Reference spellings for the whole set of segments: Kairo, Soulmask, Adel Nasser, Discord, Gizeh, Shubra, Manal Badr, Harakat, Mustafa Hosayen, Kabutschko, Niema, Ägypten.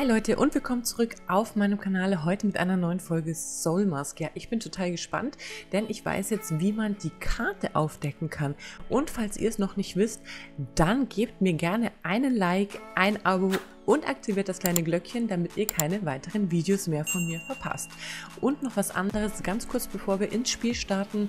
Hi Leute und willkommen zurück auf meinem Kanal, heute mit einer neuen Folge Soulmask. Ja, ich bin total gespannt, denn ich weiß jetzt, wie man die Karte aufdecken kann. Und falls ihr es noch nicht wisst, dann gebt mir gerne einen Like, ein Abo und aktiviert das kleine Glöckchen, damit ihr keine weiteren Videos mehr von mir verpasst. Und noch was anderes, ganz kurz bevor wir ins Spiel starten.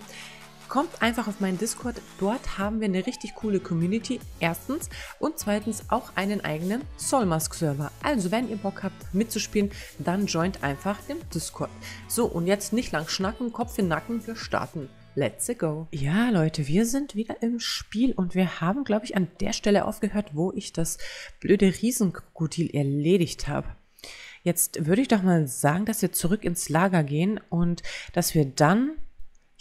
Kommt einfach auf meinen Discord, dort haben wir eine richtig coole Community, erstens, und zweitens auch einen eigenen Soulmask-Server. Also wenn ihr Bock habt mitzuspielen, dann joint einfach den Discord. So, und jetzt nicht lang schnacken, Kopf in den Nacken, wir starten. Let's go. Ja Leute, wir sind wieder im Spiel und wir haben, glaube ich, an der Stelle aufgehört, wo ich das blöde Riesenkrokodil erledigt habe. Jetzt würde ich doch mal sagen, dass wir zurück ins Lager gehen und dass wir dann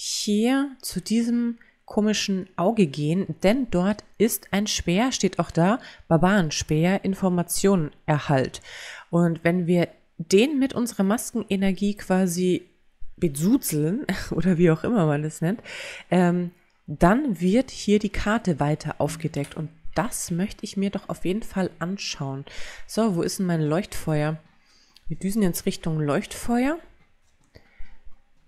hier zu diesem komischen Auge gehen, denn dort ist ein Speer, steht auch da, Barbaren-Speer, Informationen-Erhalt. Und wenn wir den mit unserer Maskenenergie quasi besuzeln, oder wie auch immer man das nennt, dann wird hier die Karte weiter aufgedeckt. Und das möchte ich mir doch auf jeden Fall anschauen. So, wo ist denn mein Leuchtfeuer? Wir düsen jetzt Richtung Leuchtfeuer.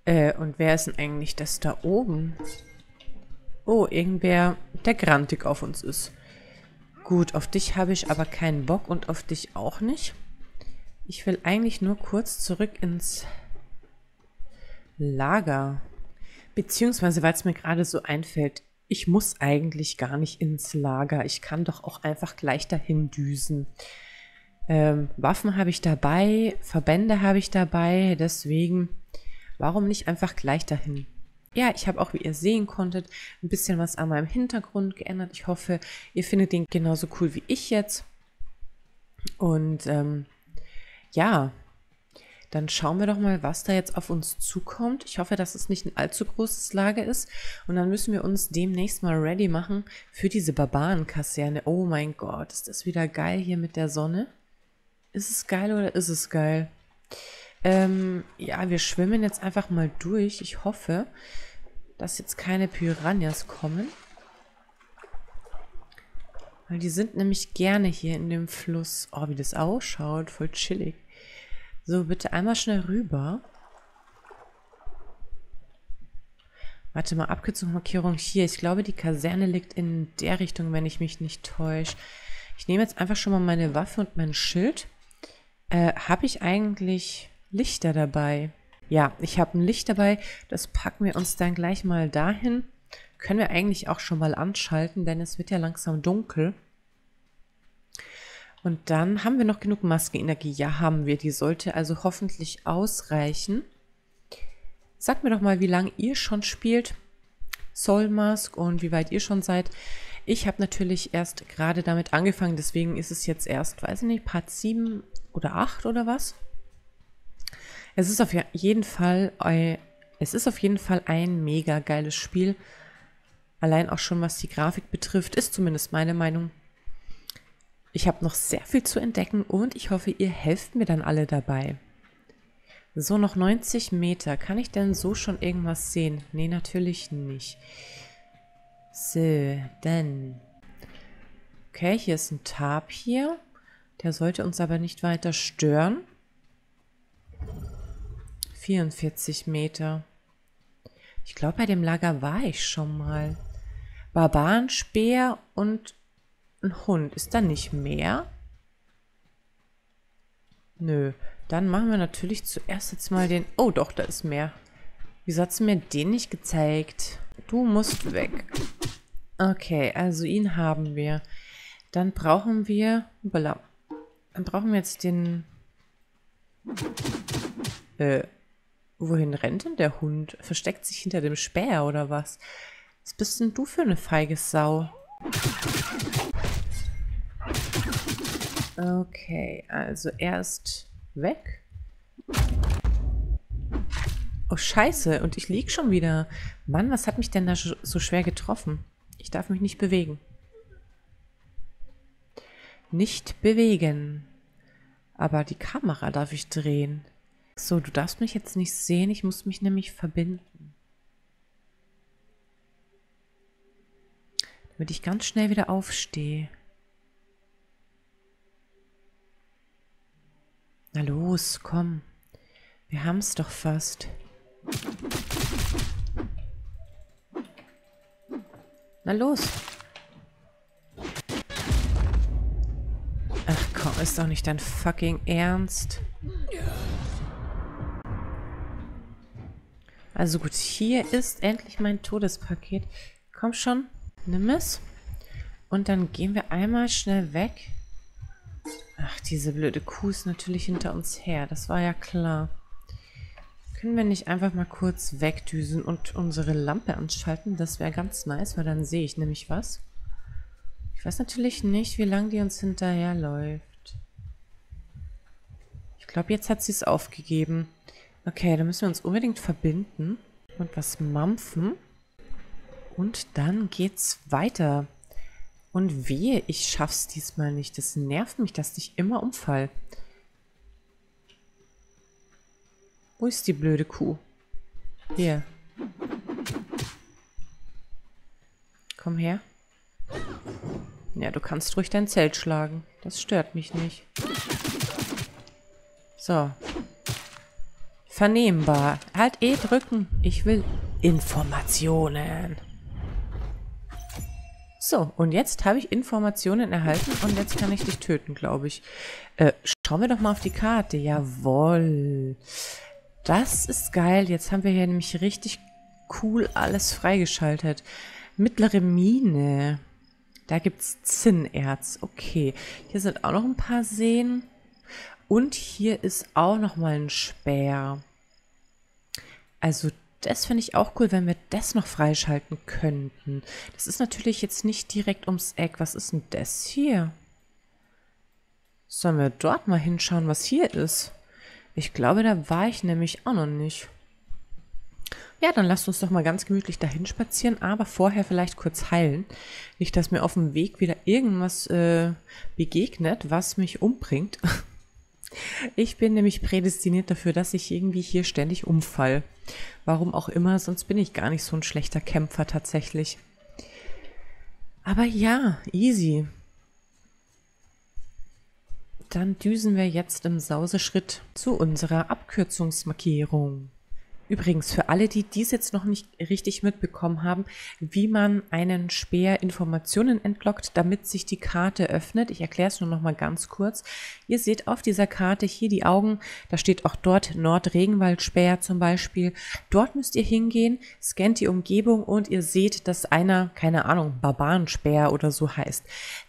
Und wer ist denn eigentlich das da oben? Oh, irgendwer, der grantig auf uns ist. Gut, auf dich habe ich aber keinen Bock und auf dich auch nicht. Ich will eigentlich nur kurz zurück ins Lager. Beziehungsweise, weil es mir gerade so einfällt, ich muss eigentlich gar nicht ins Lager. Ich kann doch auch einfach gleich dahin düsen. Waffen habe ich dabei, Verbände habe ich dabei, deswegen... Warum nicht einfach gleich dahin? Ja, ich habe auch, wie ihr sehen konntet, ein bisschen was an meinem Hintergrund geändert. Ich hoffe, ihr findet den genauso cool wie ich jetzt. Und ja, dann schauen wir doch mal, was da jetzt auf uns zukommt. Ich hoffe, dass es nicht ein allzu großes Lager ist. Und dann müssen wir uns demnächst mal ready machen für diese Barbarenkaserne. Oh mein Gott, ist das wieder geil hier mit der Sonne? Ist es geil oder ist es geil? Ja, wir schwimmen jetzt einfach mal durch. Ich hoffe, dass jetzt keine Piranhas kommen. Weil die sind nämlich gerne hier in dem Fluss. Oh, wie das ausschaut. Voll chillig. So, bitte einmal schnell rüber. Warte mal, Abkürzungsmarkierung hier. Ich glaube, die Kaserne liegt in der Richtung, wenn ich mich nicht täusche. Ich nehme jetzt einfach schon mal meine Waffe und mein Schild. Habe ich eigentlich... Lichter dabei. Ja, ich habe ein Licht dabei. Das packen wir uns dann gleich mal dahin. Können wir eigentlich auch schon mal anschalten, denn es wird ja langsam dunkel. Und dann haben wir noch genug Maskenenergie. Ja, haben wir. Die sollte also hoffentlich ausreichen. Sagt mir doch mal, wie lange ihr schon spielt. Soulmask und wie weit ihr schon seid. Ich habe natürlich erst gerade damit angefangen. Deswegen ist es jetzt erst, weiß ich nicht, Part 7 oder 8 oder was? Es ist auf jeden Fall ein mega geiles Spiel. Allein auch schon, was die Grafik betrifft, ist zumindest meine Meinung. Ich habe noch sehr viel zu entdecken und ich hoffe, ihr helft mir dann alle dabei. So, noch 90 Meter. Kann ich denn so schon irgendwas sehen? Nee, natürlich nicht. So, dann. Okay, hier ist ein Tarp hier. Der sollte uns aber nicht weiter stören. 44 Meter. Ich glaube, bei dem Lager war ich schon mal. Barbaren-Speer und ein Hund. Ist da nicht mehr? Nö. Dann machen wir natürlich zuerst jetzt mal den... Oh, doch, da ist mehr. Wieso hat sie mir den nicht gezeigt? Du musst weg. Okay, also ihn haben wir. Dann brauchen wir... Dann brauchen wir jetzt den... Wohin rennt denn der Hund? Versteckt sich hinter dem Speer oder was? Was bist denn du für eine feige Sau? Okay, also erst weg. Oh Scheiße, und ich lieg schon wieder. Mann, was hat mich denn da so schwer getroffen? Ich darf mich nicht bewegen. Nicht bewegen. Aber die Kamera darf ich drehen. So, du darfst mich jetzt nicht sehen, ich muss mich nämlich verbinden. Damit ich ganz schnell wieder aufstehe. Na los, komm. Wir haben's doch fast. Na los. Ach komm, ist doch nicht dein fucking Ernst. Also gut, hier ist endlich mein Todespaket. Komm schon, nimm es. Und dann gehen wir einmal schnell weg. Ach, diese blöde Kuh ist natürlich hinter uns her. Das war ja klar. Können wir nicht einfach mal kurz wegdüsen und unsere Lampe anschalten? Das wäre ganz nice, weil dann sehe ich nämlich was. Ich weiß natürlich nicht, wie lange die uns hinterherläuft. Ich glaube, jetzt hat sie es aufgegeben. Okay, dann müssen wir uns unbedingt verbinden und was mampfen. Und dann geht's weiter. Und wehe, ich schaff's diesmal nicht. Das nervt mich, dass ich immer umfall. Wo ist die blöde Kuh? Hier. Komm her. Ja, du kannst ruhig dein Zelt schlagen. Das stört mich nicht. So. Vernehmbar. Halt E drücken. Ich will Informationen. So, und jetzt habe ich Informationen erhalten und jetzt kann ich dich töten, glaube ich. Schauen wir doch mal auf die Karte. Jawohl. Das ist geil. Jetzt haben wir hier nämlich richtig cool alles freigeschaltet. Mittlere Mine. Da gibt es Zinnerz. Okay. Hier sind auch noch ein paar Seen. Und hier ist auch nochmal ein Speer. Also das finde ich auch cool, wenn wir das noch freischalten könnten. Das ist natürlich jetzt nicht direkt ums Eck. Was ist denn das hier? Sollen wir dort mal hinschauen, was hier ist? Ich glaube, da war ich nämlich auch noch nicht. Ja, dann lasst uns doch mal ganz gemütlich dahin spazieren, aber vorher vielleicht kurz heilen. Nicht, dass mir auf dem Weg wieder irgendwas begegnet, was mich umbringt. Ich bin nämlich prädestiniert dafür, dass ich irgendwie hier ständig umfall. Warum auch immer, sonst bin ich gar nicht so ein schlechter Kämpfer tatsächlich. Aber ja, easy. Dann düsen wir jetzt im Sauseschritt zu unserer Abkürzungsmarkierung. Übrigens, für alle, die dies jetzt noch nicht richtig mitbekommen haben, wie man einen Speer Informationen entlockt, damit sich die Karte öffnet. Ich erkläre es nur noch mal ganz kurz. Ihr seht auf dieser Karte hier die Augen. Da steht auch dort Nordregenwaldspeer zum Beispiel. Dort müsst ihr hingehen, scannt die Umgebung und ihr seht, dass einer, keine Ahnung, Barbaren-Speer oder so heißt.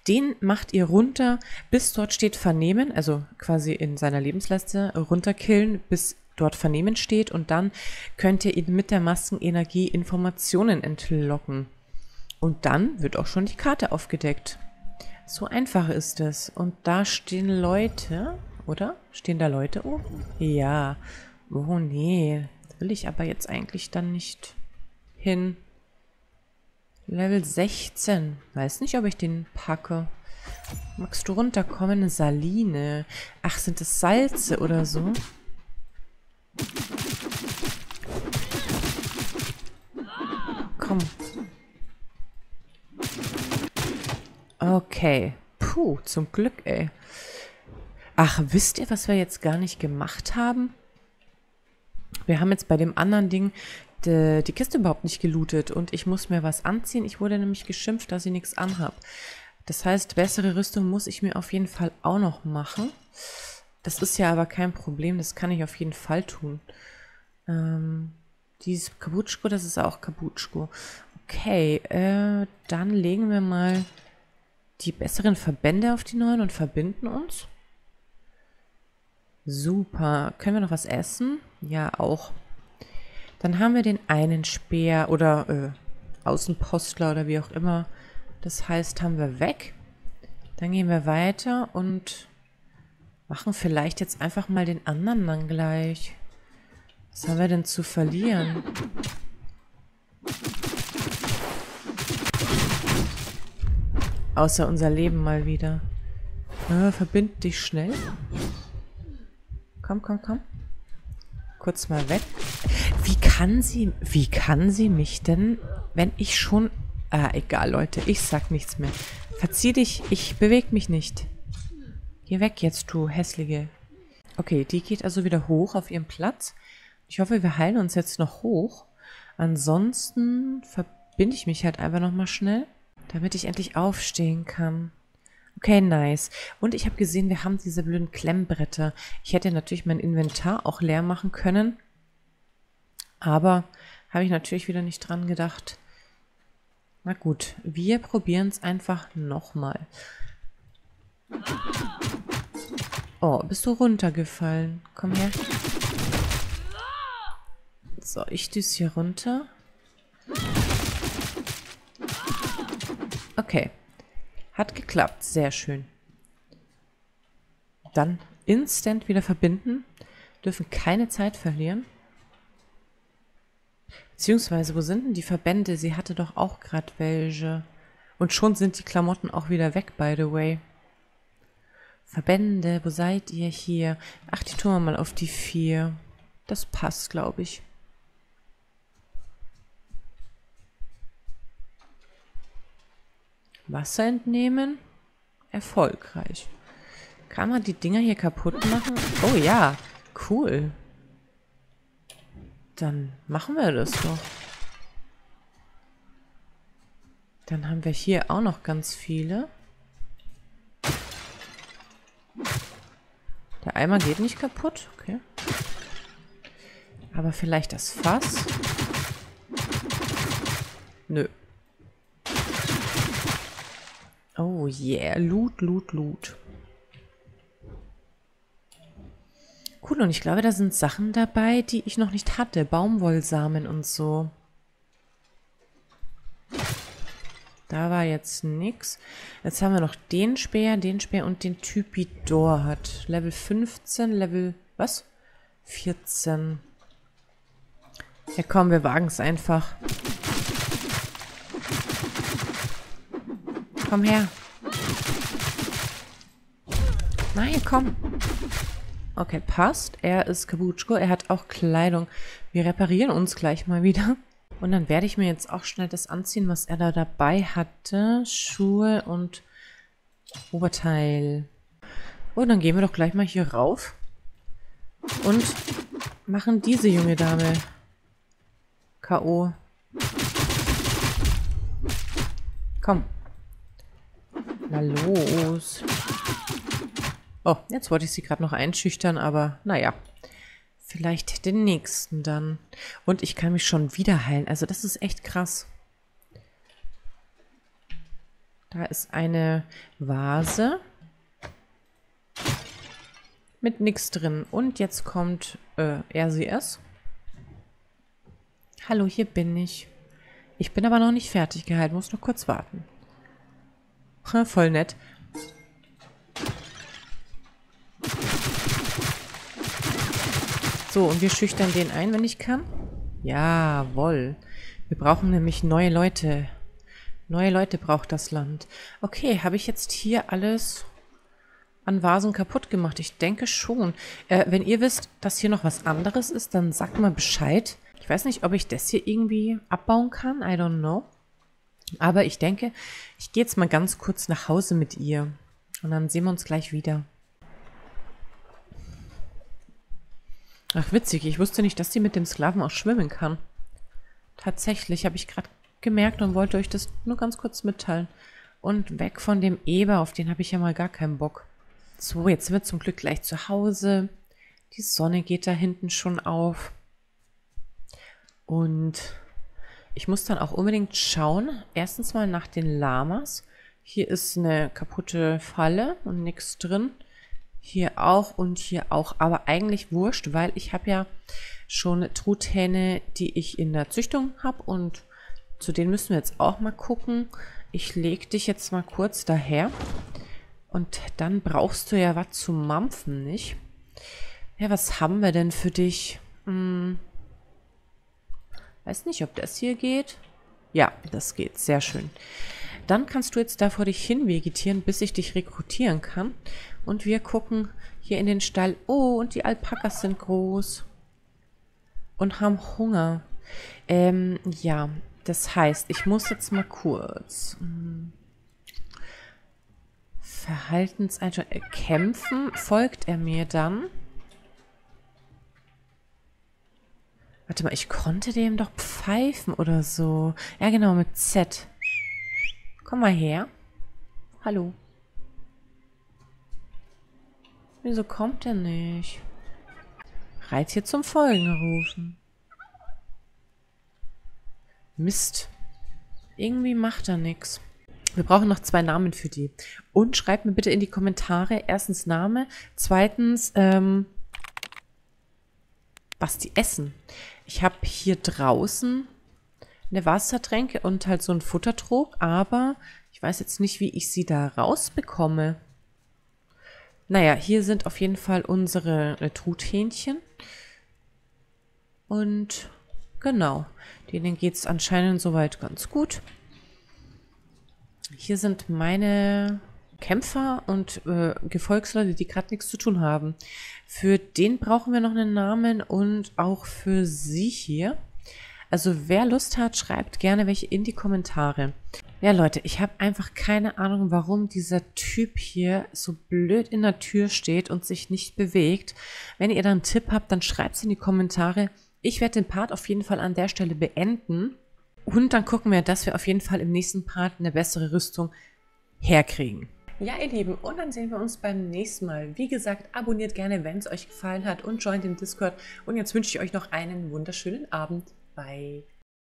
Den macht ihr runter, bis dort steht Vernehmen, also quasi in seiner Lebensliste runterkillen, bis dort Vernehmen steht und dann könnt ihr ihn mit der Maskenenergie Informationen entlocken. Und dann wird auch schon die Karte aufgedeckt. So einfach ist es. Und da stehen Leute, oder? Stehen da Leute? Oh, ja. Oh, nee. Will ich aber jetzt eigentlich dann nicht hin. Level 16. Weiß nicht, ob ich den packe. Magst du runterkommen? Eine Saline. Ach, sind das Salze oder so? Komm. Okay. Puh, zum Glück, ey. Ach, wisst ihr, was wir jetzt gar nicht gemacht haben? Wir haben jetzt bei dem anderen Ding die Kiste überhaupt nicht gelootet und ich muss mir was anziehen. Ich wurde nämlich geschimpft, dass ich nichts anhab. Das heißt, bessere Rüstung muss ich mir auf jeden Fall auch noch machen. Das ist ja aber kein Problem, das kann ich auf jeden Fall tun. Dieses Kabutschko, das ist auch Kabutschko. Okay, dann legen wir mal die besseren Verbände auf die neuen und verbinden uns. Super. Können wir noch was essen? Ja, auch. Dann haben wir den einen Speer oder Außenpostler oder wie auch immer. Das heißt, haben wir weg. Dann gehen wir weiter und machen vielleicht jetzt einfach mal den anderen dann gleich. Was haben wir denn zu verlieren? Außer unser Leben mal wieder. Verbind dich schnell. Komm, komm, komm. Kurz mal weg. Wie kann sie mich denn, wenn ich schon... Ah, egal, Leute. Ich sag nichts mehr. Verzieh dich. Ich bewege mich nicht. Geh weg jetzt, du Hässliche. Okay, die geht also wieder hoch auf ihren Platz. Ich hoffe, wir heilen uns jetzt noch hoch. Ansonsten verbinde ich mich halt einfach nochmal schnell, damit ich endlich aufstehen kann. Okay, nice. Und ich habe gesehen, wir haben diese blöden Klemmbretter. Ich hätte natürlich mein Inventar auch leer machen können. Aber habe ich natürlich wieder nicht dran gedacht. Na gut, wir probieren es einfach nochmal. Oh, bist du runtergefallen? Komm her. So, ich düse hier runter. Okay. Hat geklappt. Sehr schön. Dann instant wieder verbinden. Dürfen keine Zeit verlieren. Beziehungsweise, wo sind denn die Verbände? Sie hatte doch auch gerade welche. Und schon sind die Klamotten auch wieder weg, by the way. Verbände, wo seid ihr hier? Ach, die tun wir mal auf die 4. Das passt, glaube ich. Wasser entnehmen. Erfolgreich. Kann man die Dinger hier kaputt machen? Oh ja, cool. Dann machen wir das doch. Dann haben wir hier auch noch ganz viele. Der Eimer geht nicht kaputt. Okay. Aber vielleicht das Fass? Nö. Oh yeah, Loot, Loot, Loot. Cool, und ich glaube, da sind Sachen dabei, die ich noch nicht hatte. Baumwollsamen und so. Da war jetzt nix. Jetzt haben wir noch den Speer und den Typidor hat. Level 15, Level... was? 14. Ja komm, wir wagen es einfach. Komm her. Nein, komm. Okay, passt. Er ist Kabutschko. Er hat auch Kleidung. Wir reparieren uns gleich mal wieder. Und dann werde ich mir jetzt auch schnell das anziehen, was er da dabei hatte. Schuhe und Oberteil. Und dann gehen wir doch gleich mal hier rauf. Und machen diese junge Dame K.O. Komm. Na los. Oh, jetzt wollte ich sie gerade noch einschüchtern, aber naja. Vielleicht den nächsten dann. Und ich kann mich schon wieder heilen. Also das ist echt krass. Da ist eine Vase. Mit nichts drin. Und jetzt kommt er, sie, es. Hallo, hier bin ich. Ich bin aber noch nicht fertig geheilt. Muss noch kurz warten. Voll nett. So, und wir schüchtern den ein, wenn ich kann. Jawohl. Wir brauchen nämlich neue Leute. Neue Leute braucht das Land. Okay, habe ich jetzt hier alles an Vasen kaputt gemacht? Ich denke schon. Wenn ihr wisst, dass hier noch was anderes ist, dann sagt mal Bescheid. Ich weiß nicht, ob ich das hier irgendwie abbauen kann. I don't know. Aber ich denke, ich gehe jetzt mal ganz kurz nach Hause mit ihr. Und dann sehen wir uns gleich wieder. Ach, witzig. Ich wusste nicht, dass sie mit dem Sklaven auch schwimmen kann. Tatsächlich habe ich gerade gemerkt und wollte euch das nur ganz kurz mitteilen. Und weg von dem Eber, auf den habe ich ja mal gar keinen Bock. So, jetzt sind wir zum Glück gleich zu Hause. Die Sonne geht da hinten schon auf. Und... ich muss dann auch unbedingt schauen, erstens mal nach den Lamas. Hier ist eine kaputte Falle und nichts drin. Hier auch und hier auch, aber eigentlich wurscht, weil ich habe ja schon Truthähne, die ich in der Züchtung habe und zu denen müssen wir jetzt auch mal gucken. Ich lege dich jetzt mal kurz daher und dann brauchst du ja was zum Mampfen, nicht? Ja, was haben wir denn für dich? Weiß nicht, ob das hier geht. Ja, das geht. Sehr schön. Dann kannst du jetzt da vor dich hin vegetieren, bis ich dich rekrutieren kann. Und wir gucken hier in den Stall. Oh, und die Alpakas sind groß. Und haben Hunger. Ja, das heißt, ich muss jetzt mal kurz... Verhaltenseinstellung... kämpfen. Folgt er mir dann? Warte mal, ich konnte dem doch pfeifen oder so. Ja, genau, mit Z. Komm mal her. Hallo. Wieso kommt er nicht? Reiz hier zum Folgen rufen. Mist. Irgendwie macht er nichts. Wir brauchen noch 2 Namen für die. Und schreibt mir bitte in die Kommentare. Erstens Name. Zweitens, was die essen. Ich habe hier draußen eine Wassertränke und halt so einen Futtertrog, aber ich weiß jetzt nicht, wie ich sie da rausbekomme. Naja, hier sind auf jeden Fall unsere Truthähnchen. Und genau, denen geht es anscheinend soweit ganz gut. Hier sind meine Kämpfer und Gefolgsleute, die gerade nichts zu tun haben. Für den brauchen wir noch einen Namen und auch für sie hier. Also wer Lust hat, schreibt gerne welche in die Kommentare. Ja Leute, ich habe einfach keine Ahnung, warum dieser Typ hier so blöd in der Tür steht und sich nicht bewegt. Wenn ihr da einen Tipp habt, dann schreibt es in die Kommentare. Ich werde den Part auf jeden Fall an der Stelle beenden. Und dann gucken wir, dass wir auf jeden Fall im nächsten Part eine bessere Rüstung herkriegen. Ja, ihr Lieben, und dann sehen wir uns beim nächsten Mal. Wie gesagt, abonniert gerne, wenn es euch gefallen hat und joint den Discord. Und jetzt wünsche ich euch noch einen wunderschönen Abend. Bye.